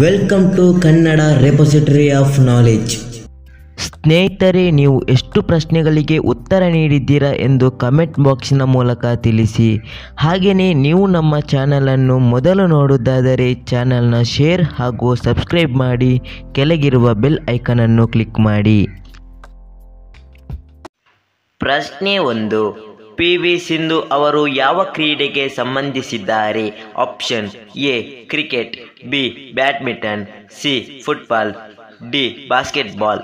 Welcome to Kannada repository of knowledge. ಸ್ನೇಹಿತರೆ, ನೀವು ಎಷ್ಟು ಪ್ರಶ್ನೆಗಳಿಗೆ ಉತ್ತರ ನೀಡಿದ್ದೀರಾ ಎಂದು ಕಮೆಂಟ್ ಬಾಕ್ಸಿನ ಮೂಲಕ ತಿಳಿಸಿ. ಹಾಗೆಯೇ ನೀವು ನಮ್ಮ ಚಾನಲನ್ನು ಮೊದಲು ನೋಡುವುದಾದರೆ ಚಾನಲ್ನ ಶೇರ್ ಹಾಗೂ ಸಬ್ಸ್ಕ್ರೈಬ್ ಮಾಡಿ, ಕೆಳಗಿರುವ ಬೆಲ್ ಐಕನನ್ನು ಕ್ಲಿಕ್ ಮಾಡಿ. ಪ್ರಶ್ನೆ ಒಂದು, ಪಿ ವಿ ಸಿಂಧು ಅವರು ಯಾವ ಕ್ರೀಡೆಗೆ ಸಂಬಂಧಿಸಿದ್ದಾರೆ? Option A cricket, B badminton, C football, D basketball.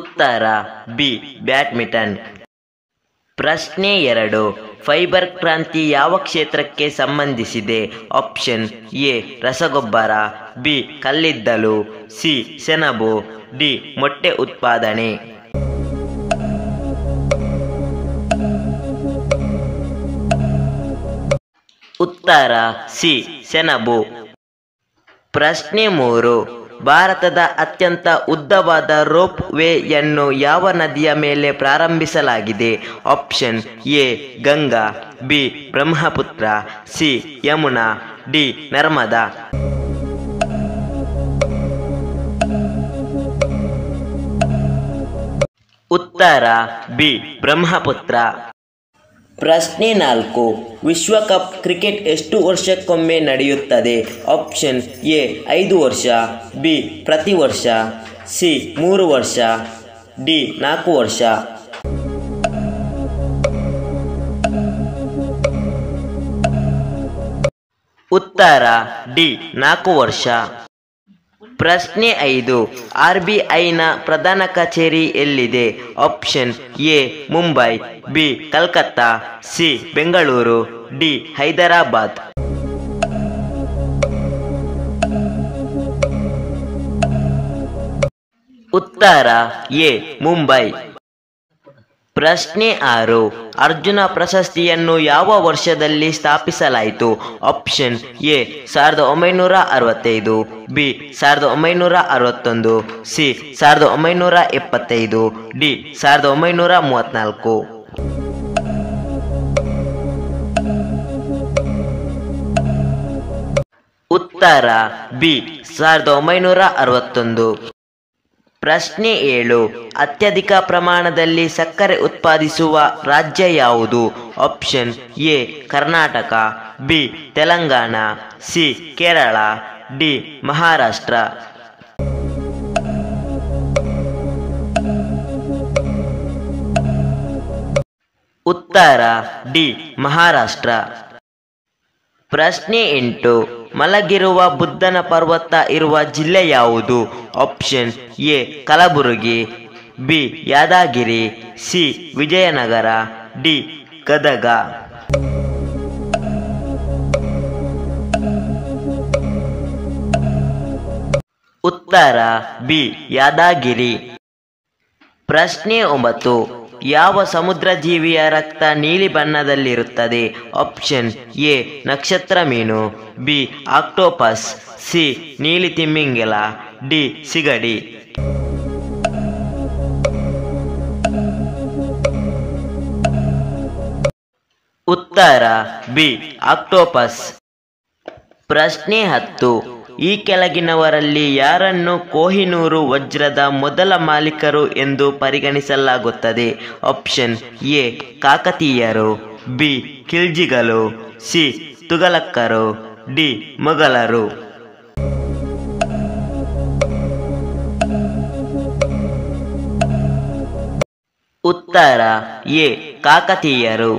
ಉತ್ತರ ಬಿ ಬ್ಯಾಡ್ಮಿಂಟನ್. ಪ್ರಶ್ನೆ ಎರಡು, ಫೈಬರ್ ಕ್ರಾಂತಿ ಯಾವ ಕ್ಷೇತ್ರಕ್ಕೆ ಸಂಬಂಧಿಸಿದೆ? ಆಪ್ಷನ್ ಎ ರಸಗೊಬ್ಬರ, ಬಿ ಕಲ್ಲಿದ್ದಲು, ಸಿ ಸೆಣಬು, ಡಿ ಮೊಟ್ಟೆ ಉತ್ಪಾದನೆ. ಉತ್ತರ ಸಿ ಸೆಣಬು. ಪ್ರಶ್ನೆ ಮೂರು, ಭಾರತದ ಅತ್ಯಂತ ಉದ್ದವಾದ ರೋಪ್ ವೇಯನ್ನು ಯಾವ ನದಿಯ ಮೇಲೆ ಪ್ರಾರಂಭಿಸಲಾಗಿದೆ? Option A Ganga, B Brahmaputra, C Yamuna, D Narmada. ಉತ್ತರ ಬಿ ಬ್ರಹ್ಮಪುತ್ರ. ಪ್ರಶ್ನೆ ನಾಲ್ಕು, ವಿಶ್ವಕಪ್ ಕ್ರಿಕೆಟ್ ಎಷ್ಟು ವರ್ಷಕ್ಕೊಮ್ಮೆ ನಡೆಯುತ್ತದೆ? ಆಪ್ಷನ್ ಎ 5 ವರ್ಷ, ಬಿ ಪ್ರತಿ ವರ್ಷ, ಸಿ 3 ವರ್ಷ, ಡಿ 4 ವರ್ಷ. ಉತ್ತರ ಡಿ 4 ವರ್ಷ. ಪ್ರಶ್ನೆ ಐದು, RBIನ ಪ್ರಧಾನ ಕಚೇರಿ ಎಲ್ಲಿದೆ? Option A Mumbai, B Calcutta, C Bengaluru, D Hyderabad. ಉತ್ತರ ಎ ಮುಂಬೈ. ಪ್ರಶ್ನೆ ಆರು, ಅರ್ಜುನ ಪ್ರಶಸ್ತಿಯನ್ನು ಯಾವ ವರ್ಷದಲ್ಲಿ ಸ್ಥಾಪಿಸಲಾಯಿತು? Option A 1965, B 1961, C 1975, D 1934. ಉತ್ತರ ಬಿ 1961. ಪ್ರಶ್ನೆ ಏಳು, ಅತ್ಯಧಿಕ ಪ್ರಮಾಣದಲ್ಲಿ ಸಕ್ಕರೆ ಉತ್ಪಾದಿಸುವ ರಾಜ್ಯ ಯಾವುದು? Option A Karnataka, B Telangana, C Kerala, D Maharashtra. ಉತ್ತರ ಡಿ ಮಹಾರಾಷ್ಟ್ರ. ಪ್ರಶ್ನೆ ಎಂಟು, ಮಲಗಿರುವ ಬುದ್ಧನ ಪರ್ವತ ಇರುವ ಜಿಲ್ಲೆ ಯಾವುದು? Option A Kalaburagi, B Yadgir, C Vijayanagara, D Gadag. ಉತ್ತರ ಬಿ ಯಾದಗಿರಿ. ಪ್ರಶ್ನೆ ಒಂಬತ್ತು, ಯಾವ ಸಮುದ್ರ ಜೀವಿಯ ರಕ್ತ ನೀಲಿ ಬಣ್ಣದಲ್ಲಿರುತ್ತದೆ? ಆಪ್ಷನ್ ಎ ನಕ್ಷತ್ರ ಮೀನು, ಬಿ ಆಕ್ಟೋಪಸ್, ಸಿ ನೀಲಿ ತಿಮ್ಮಿಂಗಿಲ, ಡಿ ಸಿಗಡಿ. ಉತ್ತರ ಬಿ ಆಕ್ಟೋಪಸ್. ಪ್ರಶ್ನೆ ಹತ್ತು, ಈ ಕೆಳಗಿನವರಲ್ಲಿ ಯಾರನ್ನು ಕೋಹಿನೂರು ವಜ್ರದ ಮೊದಲ ಮಾಲೀಕರು ಎಂದು ಪರಿಗಣಿಸಲಾಗುತ್ತದೆ? ಆಪ್ಷನ್ ಎ ಕಾಕತೀಯರು, ಬಿ ಖಿಲ್ಜಿಗಳು, ಸಿ ತುಘಲಕ್ಕರು, ಡಿ ಮೊಘಲರು. ಉತ್ತರ ಎ ಕಾಕತೀಯರು.